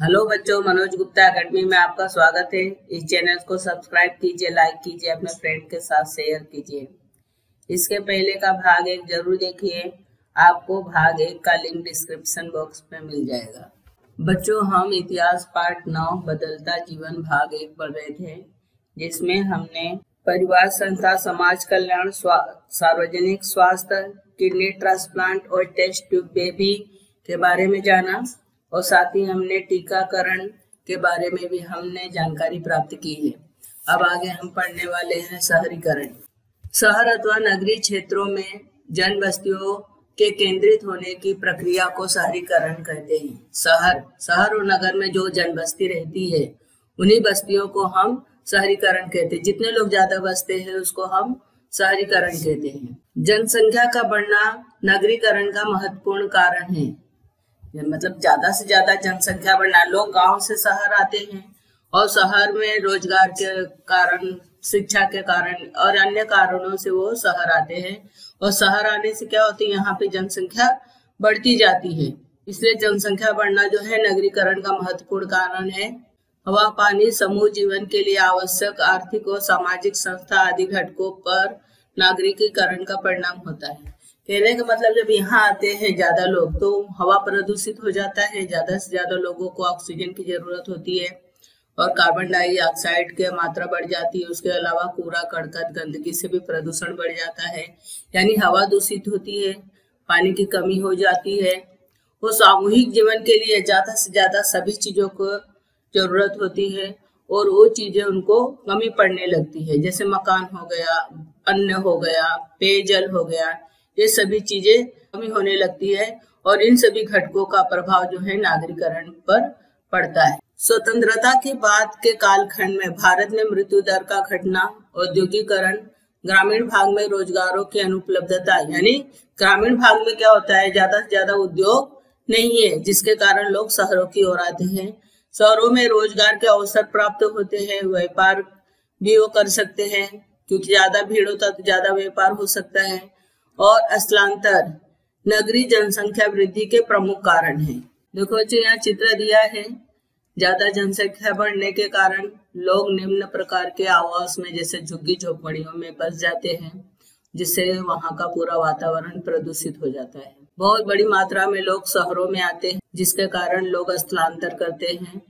Hello बच्चों, Manoj Gupta academy में आपका स्वागत है। इस चैनल को सब्सक्राइब कीजिए, लाइक कीजिए, अपने फ्रेंड के साथ शेयर कीजिए। इसके पहले का भाग 1 जरूर देखिए, आपको भाग 1 का लिंक डिस्क्रिप्शन बॉक्स में मिल जाएगा। बच्चों, हम इतिहास पार्ट 9 बदलता जीवन भाग 1 पढ़ रहे थे, जिसमें हमने परिवार संस्था, समाज कल्याण, सार्वजनिक स्वास्थ्य, किडनी ट्रांसप्लांट और टेस्ट ट्यूब बेबी के बारे में जाना और साथ ही हमने टीकाकरण के बारे में भी हमने जानकारी प्राप्त की है। अब आगे हम पढ़ने वाले हैं शहरीकरण। शहर अथवा नगरीय क्षेत्रों में जन बस्तियों के केंद्रित होने की प्रक्रिया को शहरीकरण कहते हैं। शहर और नगर में जो जन बस्ती रहती है, उन्हीं बस्तियों को हम शहरीकरण कहते हैं। जितने लोग ज्यादा बसते हैं उसको हम शहरीकरण कहते हैं। जनसंख्या का बढ़ना नगरीकरण का महत्वपूर्ण कारण है। मतलब ज्यादा से ज्यादा जनसंख्या बढ़ना, लोग गांव से शहर आते हैं और शहर में रोजगार के कारण, शिक्षा के कारण और अन्य कारणों से वो शहर आते हैं और शहर आने से क्या होती है, यहाँ पे जनसंख्या बढ़ती जाती है। इसलिए जनसंख्या बढ़ना जो है नगरीकरण का महत्वपूर्ण कारण है। हवा, पानी, समूह जीवन के लिए आवश्यक आर्थिक और सामाजिक संस्था आदि घटकों पर नागरिकीकरण का परिणाम होता है। कहने का मतलब, जब यहाँ आते हैं ज्यादा लोग तो हवा प्रदूषित हो जाता है, ज्यादा से ज्यादा लोगों को ऑक्सीजन की जरूरत होती है और कार्बन डाइऑक्साइड की मात्रा बढ़ जाती है। उसके अलावा कूड़ा करकट, गंदगी से भी प्रदूषण बढ़ जाता है, यानी हवा दूषित होती है, पानी की कमी हो जाती है। वो सामूहिक जीवन के लिए ज्यादा से ज्यादा सभी चीजों को जरूरत होती है और वो चीजें उनको कमी पड़ने लगती है, जैसे मकान हो गया, अन्न हो गया, पेयजल हो गया, ये सभी चीजें कमी होने लगती है और इन सभी घटकों का प्रभाव जो है नागरीकरण पर पड़ता है। स्वतंत्रता के बाद के कालखंड में भारत में मृत्यु दर का घटना, औद्योगिकरण, ग्रामीण भाग में रोजगारों की अनुपलब्धता, यानी ग्रामीण भाग में क्या होता है, ज्यादा से ज्यादा उद्योग नहीं है जिसके कारण लोग शहरों की ओर आते हैं। शहरों में रोजगार के अवसर प्राप्त होते हैं, व्यापार भी वो कर सकते हैं, क्योंकि ज्यादा भीड़ होता तो ज्यादा व्यापार हो सकता है। और स्थलांतर नगरीय जनसंख्या वृद्धि के प्रमुख कारण है। देखो बच्चों, यहाँ चित्र दिया है, ज्यादा जनसंख्या बढ़ने के कारण लोग निम्न प्रकार के आवास में, जैसे झुग्गी झोपड़ियों में बस जाते हैं, जिससे वहाँ का पूरा वातावरण प्रदूषित हो जाता है। बहुत बड़ी मात्रा में लोग शहरों में आते हैं, जिसके कारण लोग स्थलांतर करते हैं,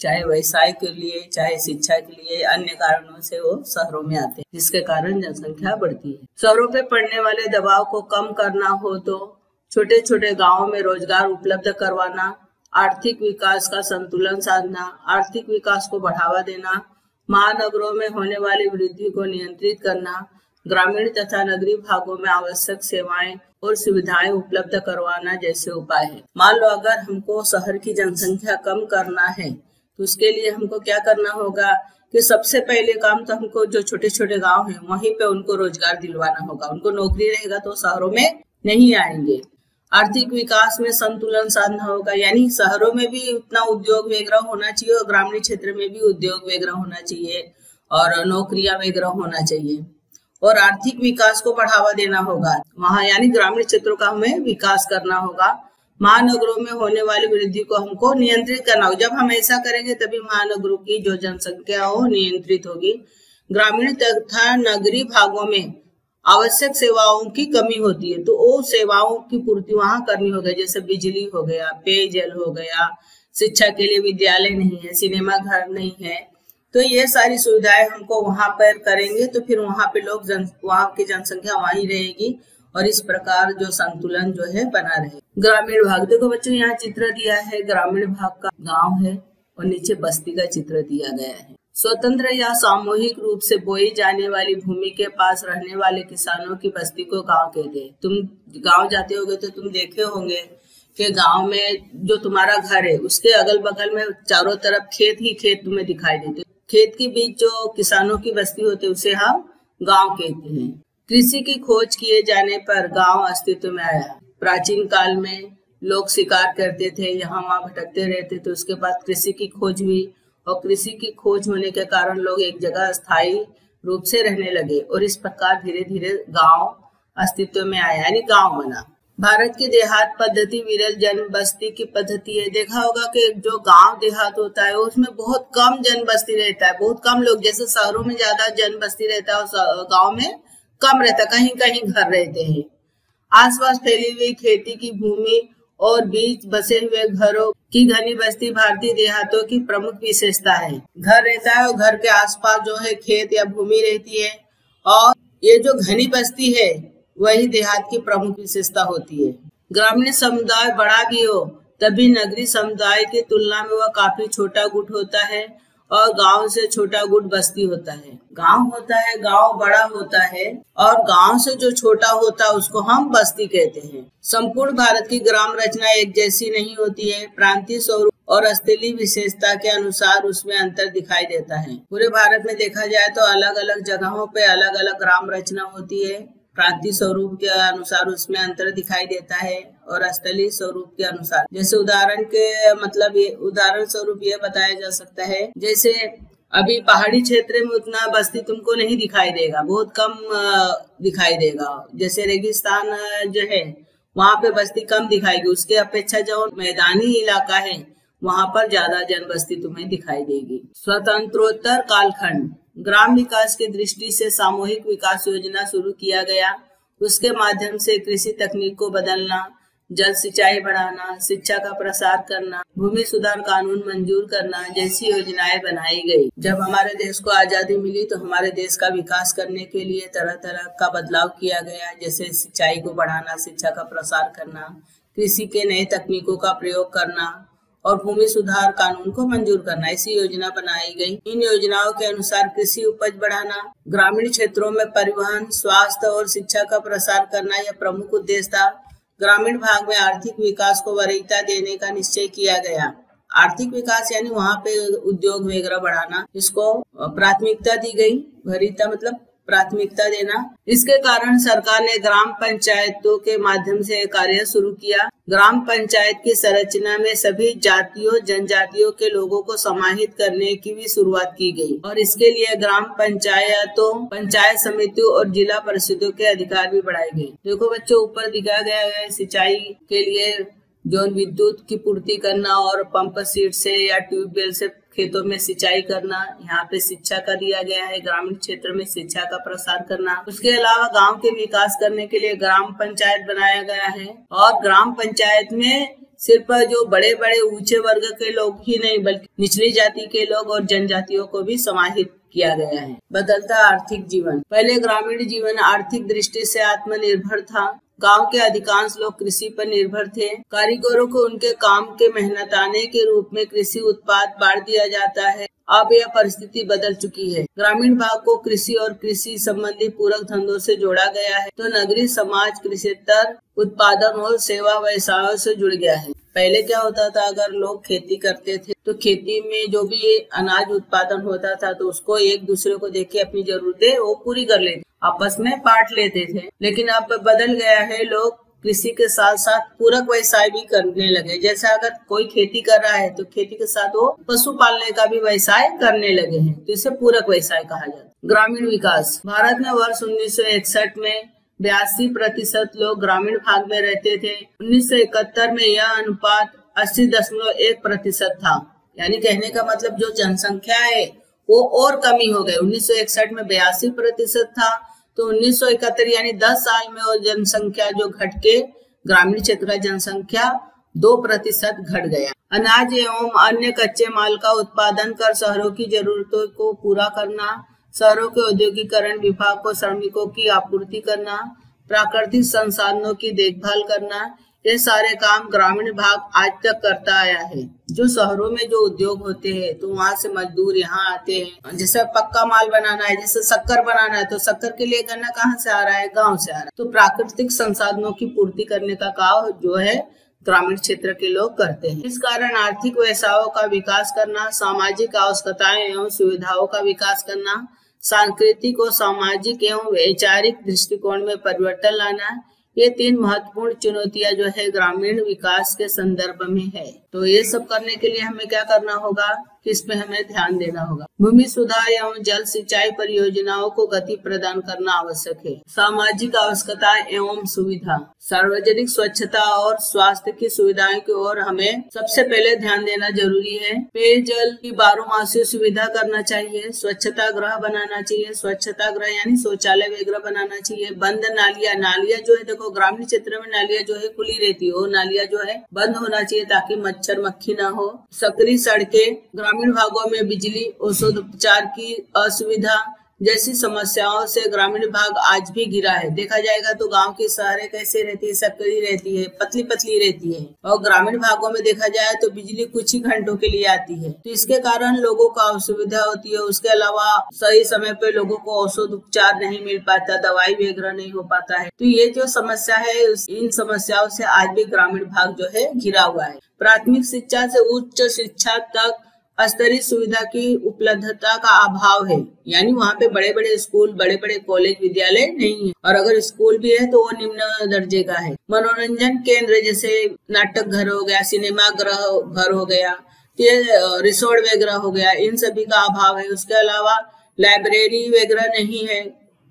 चाहे व्यवसाय के लिए, चाहे शिक्षा के लिए, अन्य कारणों से वो शहरों में आते हैं, जिसके कारण जनसंख्या बढ़ती है। शहरों पे पड़ने वाले दबाव को कम करना हो तो छोटे छोटे गांवों में रोजगार उपलब्ध करवाना, आर्थिक विकास का संतुलन साधना, आर्थिक विकास को बढ़ावा देना, महानगरों में होने वाली वृद्धि को नियंत्रित करना, ग्रामीण तथा नगरीय भागों में आवश्यक सेवाएं और सुविधाएं उपलब्ध करवाना जैसे उपाय है। मान लो अगर हमको शहर की जनसंख्या कम करना है तो उसके लिए हमको क्या करना होगा कि सबसे पहले काम तो हमको जो छोटे छोटे गांव हैं वहीं पे उनको रोजगार दिलवाना होगा। उनको नौकरी रहेगा तो शहरों में नहीं आएंगे। आर्थिक विकास में संतुलन साधना होगा, यानी शहरों में भी उतना उद्योग वगैरह होना चाहिए और ग्रामीण क्षेत्र में भी उद्योग वगैरह होना चाहिए और नौकरियां वगैरह होना चाहिए। और आर्थिक विकास को बढ़ावा देना होगा, वहाँ यानी ग्रामीण क्षेत्रों का हमें विकास करना होगा। महानगरों में होने वाली वृद्धि को हमको नियंत्रित करना होगा। जब हम ऐसा करेंगे तभी महानगरों की जो जनसंख्या हो नियंत्रित होगी। ग्रामीण तथा नगरीय भागों में आवश्यक सेवाओं की कमी होती है तो वो सेवाओं की पूर्ति वहाँ करनी होगी, जैसे बिजली हो गया, पेयजल हो गया, शिक्षा के लिए विद्यालय नहीं है, सिनेमा घर नहीं है, तो ये सारी सुविधाएं हमको वहां पर करेंगे तो फिर वहां पे लोग वहां की जनसंख्या वहीं रहेगी और इस प्रकार जो संतुलन जो है बना रहे। ग्रामीण भाग देखो बच्चों, यहाँ चित्र दिया है, ग्रामीण भाग का गांव है और नीचे बस्ती का चित्र दिया गया है। स्वतंत्र या सामूहिक रूप से बोई जाने वाली भूमि के पास रहने वाले किसानों की बस्ती को गाँव कहते हैं। तुम गाँव जाते होगे तो तुम देखे होंगे के गांव में जो तुम्हारा घर है उसके अगल बगल में चारों तरफ खेत ही खेत तुम्हें दिखाई देते। खेत के बीच जो किसानों की बस्ती होती है उसे हम गांव कहते हैं। कृषि की खोज किए जाने पर गांव अस्तित्व में आया। प्राचीन काल में लोग शिकार करते थे, यहाँ वहाँ भटकते रहते, तो उसके बाद कृषि की खोज हुई और कृषि की खोज होने के कारण लोग एक जगह स्थायी रूप से रहने लगे और इस प्रकार धीरे धीरे गाँव अस्तित्व में आया, यानी गाँव बना। भारत की देहात पद्धति विरल जनबस्ती की पद्धति है। देखा होगा कि जो गांव देहात होता है उसमें बहुत कम जनबस्ती रहता है, बहुत कम लोग। जैसे शहरों में ज्यादा जनबस्ती रहता है और गांव में कम रहता, कहीं कहीं घर रहते हैं। आसपास फैली हुई खेती की भूमि और बीच बसे हुए घरों की घनी बस्ती भारतीय देहातों की प्रमुख विशेषता है। घर रहता है और घर के आसपास जो है खेत या भूमि रहती है, और ये जो घनी बस्ती है वही देहात की प्रमुख विशेषता होती है। ग्रामीण समुदाय बड़ा भी हो तभी नगरीय समुदाय की तुलना में वह काफी छोटा गुट होता है, और गांव से छोटा गुट बस्ती होता है। गांव होता है, गांव बड़ा होता है, और गांव से जो छोटा होता है उसको हम बस्ती कहते हैं। संपूर्ण भारत की ग्राम रचना एक जैसी नहीं होती है। प्रांतीय स्वरूप और स्थलीय विशेषता के अनुसार उसमें अंतर दिखाई देता है। पूरे भारत में देखा जाए तो अलग अलग जगहों पे अलग अलग ग्राम रचना होती है। प्रांतीय स्वरूप के अनुसार उसमें अंतर दिखाई देता है और स्थलीय स्वरूप के अनुसार। जैसे उदाहरण के मतलब ये उदाहरण स्वरूप ये बताया जा सकता है, जैसे अभी पहाड़ी क्षेत्र में उतना बस्ती तुमको नहीं दिखाई देगा, बहुत कम दिखाई देगा। जैसे रेगिस्तान जो है वहाँ पे बस्ती कम दिखाएगी, उसके अपेक्षा जो मैदानी इलाका है वहाँ पर ज्यादा जनबस्ती तुम्हें दिखाई देगी। स्वतंत्रोत्तर कालखंड ग्राम विकास की दृष्टि से सामूहिक विकास योजना शुरू किया गया। उसके माध्यम से कृषि तकनीक को बदलना, जल सिंचाई बढ़ाना, शिक्षा का प्रसार करना, भूमि सुधार कानून मंजूर करना जैसी योजनाएं बनाई गई। जब हमारे देश को आजादी मिली तो हमारे देश का विकास करने के लिए तरह तरह का बदलाव किया गया, जैसे सिंचाई को बढ़ाना, शिक्षा का प्रसार करना, कृषि के नए तकनीकों का प्रयोग करना और भूमि सुधार कानून को मंजूर करना, ऐसी योजना बनाई गई। इन योजनाओं के अनुसार कृषि उपज बढ़ाना, ग्रामीण क्षेत्रों में परिवहन, स्वास्थ्य और शिक्षा का प्रसार करना यह प्रमुख उद्देश्य था। ग्रामीण भाग में आर्थिक विकास को वरीयता देने का निश्चय किया गया। आर्थिक विकास यानी वहाँ पे उद्योग वगैरह बढ़ाना, इसको प्राथमिकता दी गई। वरीयता मतलब प्राथमिकता देना। इसके कारण सरकार ने ग्राम पंचायतों के माध्यम से कार्य शुरू किया। ग्राम पंचायत की संरचना में सभी जातियों जनजातियों के लोगों को समाहित करने की भी शुरुआत की गई, और इसके लिए ग्राम पंचायतों, पंचायत समितियों और जिला परिषदों के अधिकार भी बढ़ाए गए। देखो बच्चों, ऊपर दिखाया गया है सिंचाई के लिए जो विद्युत की पूर्ति करना और पंप सेट से या ट्यूबवेल से खेतों में सिंचाई करना। यहाँ पे शिक्षा का दिया गया है, ग्रामीण क्षेत्र में शिक्षा का प्रसार करना। उसके अलावा गांव के विकास करने के लिए ग्राम पंचायत बनाया गया है, और ग्राम पंचायत में सिर्फ जो बड़े बड़े ऊंचे वर्ग के लोग ही नहीं बल्कि निचली जाति के लोग और जनजातियों को भी समाहित किया गया है। बदलता आर्थिक जीवन। पहले ग्रामीण जीवन आर्थिक दृष्टि से आत्मनिर्भर था। गांव के अधिकांश लोग कृषि पर निर्भर थे। कारीगरों को उनके काम के मेहनताने के रूप में कृषि उत्पाद बांट दिया जाता है। अब यह परिस्थिति बदल चुकी है। ग्रामीण भाग को कृषि और कृषि संबंधी पूरक धंधों से जोड़ा गया है, तो नगरीय समाज कृषितर उत्पादन और सेवा व्यवसायों से जुड़ गया है। पहले क्या होता था, अगर लोग खेती करते थे तो खेती में जो भी अनाज उत्पादन होता था तो उसको एक दूसरे को देके अपनी जरूरतें वो पूरी कर लेते, आपस में बांट लेते थे। लेकिन अब बदल गया है, लोग कृषि के साथ साथ पूरक व्यवसाय भी करने लगे। जैसा अगर कोई खेती कर रहा है तो खेती के साथ वो पशु पालने का भी व्यवसाय करने लगे हैं, तो इसे पूरक व्यवसाय कहा जाता है। ग्रामीण विकास। भारत में वर्ष 1961 में 82% लोग ग्रामीण भाग में रहते थे। 1971 में यह अनुपात 80.1% था। यानी कहने का मतलब जो जनसंख्या है वो और कमी हो गई। 1961 में 82% था, तो 1971 यानी 10 साल में और जनसंख्या जो घट के ग्रामीण क्षेत्र का जनसंख्या 2% घट गया। अनाज एवं अन्य कच्चे माल का उत्पादन कर शहरों की जरूरतों को पूरा करना, शहरों के औद्योगिकरण विभाग को श्रमिकों की आपूर्ति करना, प्राकृतिक संसाधनों की देखभाल करना, ये सारे काम ग्रामीण भाग आज तक करता आया है। जो शहरों में जो उद्योग होते हैं तो वहाँ से मजदूर यहाँ आते हैं। जैसे पक्का माल बनाना है, जैसे शक्कर बनाना है, तो शक्कर के लिए गन्ना कहाँ से आ रहा है, गाँव से आ रहा है। तो प्राकृतिक संसाधनों की पूर्ति करने का काम जो है ग्रामीण क्षेत्र के लोग करते हैं। इस कारण आर्थिक व्यवसायों का विकास करना, सामाजिक आवश्यकताएं एवं सुविधाओं का विकास करना, सांस्कृतिक और सामाजिक एवं वैचारिक दृष्टिकोण में परिवर्तन लाना, ये 3 महत्वपूर्ण चुनौतियां जो है ग्रामीण विकास के संदर्भ में है। तो ये सब करने के लिए हमें क्या करना होगा इस पर हमें ध्यान देना होगा। भूमि सुधार एवं जल सिंचाई परियोजनाओं को गति प्रदान करना आवश्यक है। सामाजिक आवश्यकता एवं सुविधा, सार्वजनिक स्वच्छता और स्वास्थ्य की सुविधाएं की ओर हमें सबसे पहले ध्यान देना जरूरी है। पेयजल की बारहमासी सुविधा करना चाहिए, स्वच्छता गृह बनाना चाहिए, स्वच्छता गृह यानी शौचालय वगैरह बनाना चाहिए। बंद नालियां, नालियां जो है देखो ग्रामीण क्षेत्र में नालियां जो है खुली रहती हो, नालियां जो है बंद होना चाहिए ताकि मच्छर मक्खी ना हो। सकरी सड़कें, ग्रामीण भागों में बिजली, औषध उपचार की असुविधा जैसी समस्याओं से ग्रामीण भाग आज भी घिरा है। देखा जाएगा तो गांव की शहरें कैसे रहती है, सकरी रहती है, पतली पतली रहती है, और ग्रामीण भागों में देखा जाए तो बिजली कुछ ही घंटों के लिए आती है, तो इसके कारण लोगों को असुविधा होती है। उसके अलावा सही समय पे लोगों को औषध उपचार नहीं मिल पाता, दवाई वगैरह नहीं हो पाता है। तो ये जो समस्या है इन समस्याओं से आज भी ग्रामीण भाग जो है घिरा हुआ है। प्राथमिक शिक्षा से उच्च शिक्षा तक स्तरीय सुविधा की उपलब्धता का अभाव है, यानी वहाँ पे बड़े बड़े स्कूल, बड़े बड़े कॉलेज, विद्यालय नहीं है, और अगर स्कूल भी है तो वो निम्न दर्जे का है। मनोरंजन केंद्र जैसे नाटक घर हो गया, सिनेमा घर हो गया, ये रिसोर्ट वगैरह हो गया, इन सभी का अभाव है। उसके अलावा लाइब्रेरी वगैरह नहीं है,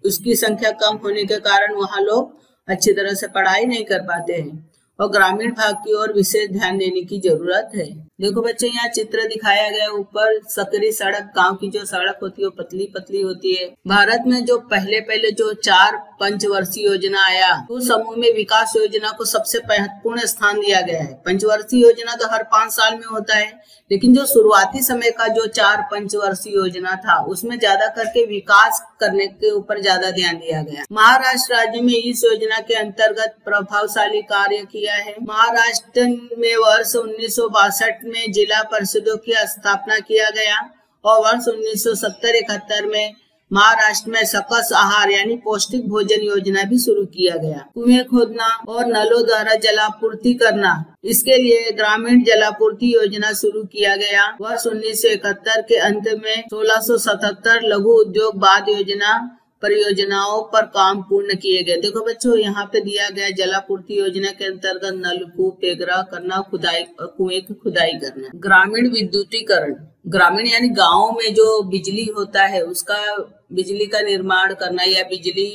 उसकी संख्या कम होने के कारण वहाँ लोग अच्छी तरह से पढ़ाई नहीं कर पाते हैं, और ग्रामीण भाग की ओर विशेष ध्यान देने की जरूरत है। देखो बच्चे, यहाँ चित्र दिखाया गया ऊपर सकरी सड़क, गांव की जो सड़क होती है वो पतली पतली होती है। भारत में जो पहले जो 4 पंचवर्षीय योजना आया, उस समूह में विकास योजना को सबसे महत्वपूर्ण स्थान दिया गया है। पंचवर्षीय योजना तो हर 5 साल में होता है, लेकिन जो शुरुआती समय का जो 4 पंचवर्षीय योजना था उसमें ज्यादा करके विकास करने के ऊपर ज्यादा ध्यान दिया गया। महाराष्ट्र राज्य में इस योजना के अंतर्गत प्रभावशाली कार्य किया है। महाराष्ट्र में वर्ष 1962 में जिला परिषदों की स्थापना किया गया, और वर्ष 1970-71 में महाराष्ट्र में सकस आहार यानी पौष्टिक भोजन योजना भी शुरू किया गया। कुएं खोदना और नलों द्वारा जलापूर्ति करना, इसके लिए ग्रामीण जलापूर्ति योजना शुरू किया गया। वर्ष 1971 के अंत में 1677 लघु उद्योग बाद योजना परियोजनाओं पर काम पूर्ण किए गए। देखो बच्चों, यहाँ पे दिया गया जलापूर्ति योजना के अंतर्गत नलकूप वगैरह करना, खुदाई, कुएं की खुदाई करना। ग्रामीण विद्युतीकरण, ग्रामीण यानी गाँव में जो बिजली होता है उसका, बिजली का निर्माण करना या बिजली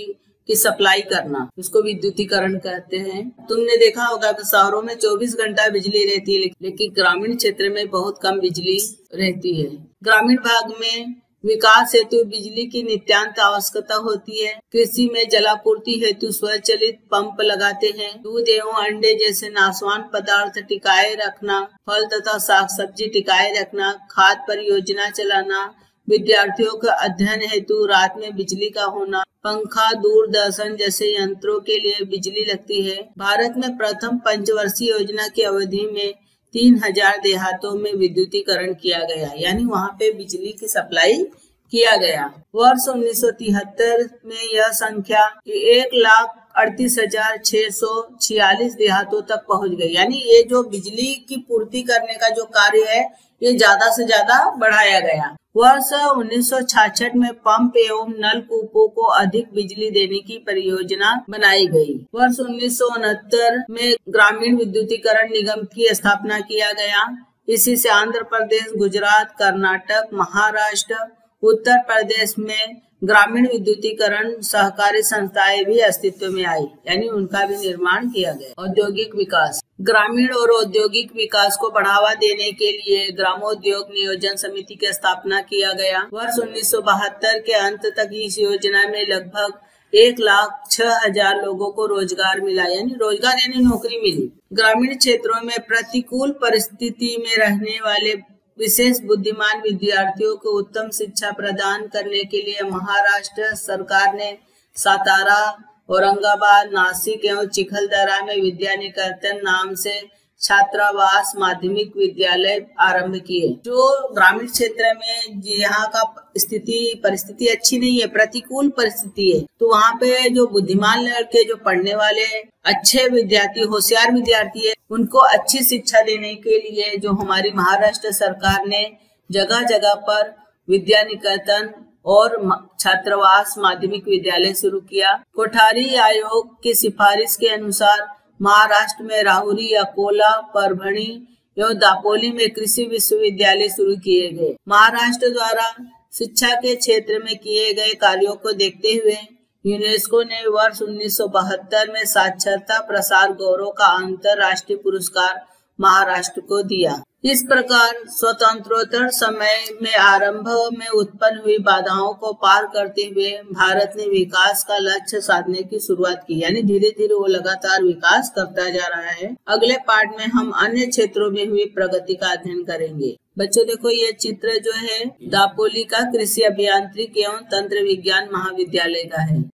की सप्लाई करना, उसको विद्युतीकरण कहते हैं। तुमने देखा होगा कि शहरों में 24 घंटा बिजली रहती है, लेकिन ग्रामीण क्षेत्र में बहुत कम बिजली रहती है। ग्रामीण भाग में विकास हेतु बिजली की नित्यांत आवश्यकता होती है। कृषि में जलापूर्ति हेतु स्वचालित पंप लगाते हैं। दूध एवं अंडे जैसे नाशवान पदार्थ टिकाए रखना, फल तथा साग सब्जी टिकाए रखना, खाद परियोजना चलाना, विद्यार्थियों का अध्ययन हेतु रात में बिजली का होना, पंखा, दूरदर्शन जैसे यंत्रों के लिए बिजली लगती है। भारत में प्रथम पंचवर्षीय योजना की अवधि में 3000 देहातों में विद्युतीकरण किया गया, यानी वहां पे बिजली की सप्लाई किया गया। वर्ष 1973 में यह संख्या 1,38,646 देहातों तक पहुंच गई, यानी ये जो बिजली की पूर्ति करने का जो कार्य है ये ज्यादा से ज्यादा बढ़ाया गया। वर्ष 1966 में पंप एवं नलकूपों को अधिक बिजली देने की परियोजना बनाई गई। वर्ष 1969 में ग्रामीण विद्युतीकरण निगम की स्थापना किया गया। इसी से आंध्र प्रदेश, गुजरात, कर्नाटक, महाराष्ट्र, उत्तर प्रदेश में ग्रामीण विद्युतीकरण सहकारी संस्थाएं भी अस्तित्व में आई, यानी उनका भी निर्माण किया गया। औद्योगिक विकास, ग्रामीण और औद्योगिक विकास को बढ़ावा देने के लिए ग्रामोद्योग नियोजन समिति की स्थापना किया गया। वर्ष 1972 के अंत तक इस योजना में लगभग 1,06,000 लोगों को रोजगार मिला, यानी रोजगार यानी नौकरी मिली। ग्रामीण क्षेत्रों में प्रतिकूल परिस्थिति में रहने वाले विशेष बुद्धिमान विद्यार्थियों को उत्तम शिक्षा प्रदान करने के लिए महाराष्ट्र सरकार ने सातारा, औरंगाबाद, नासिक एवं चिखलदरा में विद्या निकेतन नाम से छात्रावास माध्यमिक विद्यालय आरंभ किए। जो ग्रामीण क्षेत्र में यहाँ का स्थिति परिस्थिति अच्छी नहीं है, प्रतिकूल परिस्थिति है, तो वहाँ पे जो बुद्धिमान लड़के, जो पढ़ने वाले अच्छे विद्यार्थी, होशियार विद्यार्थी है, उनको अच्छी शिक्षा देने के लिए जो हमारी महाराष्ट्र सरकार ने जगह जगह पर विद्या निकेतन और छात्रावास माध्यमिक विद्यालय शुरू किया। कोठारी आयोग की सिफारिश के अनुसार महाराष्ट्र में राहुरी या कोला परभणी एवं दापोली में कृषि विश्वविद्यालय शुरू किए गए। महाराष्ट्र द्वारा शिक्षा के क्षेत्र में किए गए कार्यों को देखते हुए यूनेस्को ने वर्ष 1972 में साक्षरता प्रसार गौरव का अंतरराष्ट्रीय पुरस्कार महाराष्ट्र को दिया। इस प्रकार स्वतंत्रोत्तर समय में आरंभ में उत्पन्न हुई बाधाओं को पार करते हुए भारत ने विकास का लक्ष्य साधने की शुरुआत की, यानी धीरे धीरे वो लगातार विकास करता जा रहा है। अगले पार्ट में हम अन्य क्षेत्रों में हुई प्रगति का अध्ययन करेंगे। बच्चों देखो, ये चित्र जो है दापोली का कृषि अभियांत्रिकी एवं तंत्र विज्ञान महाविद्यालय का है।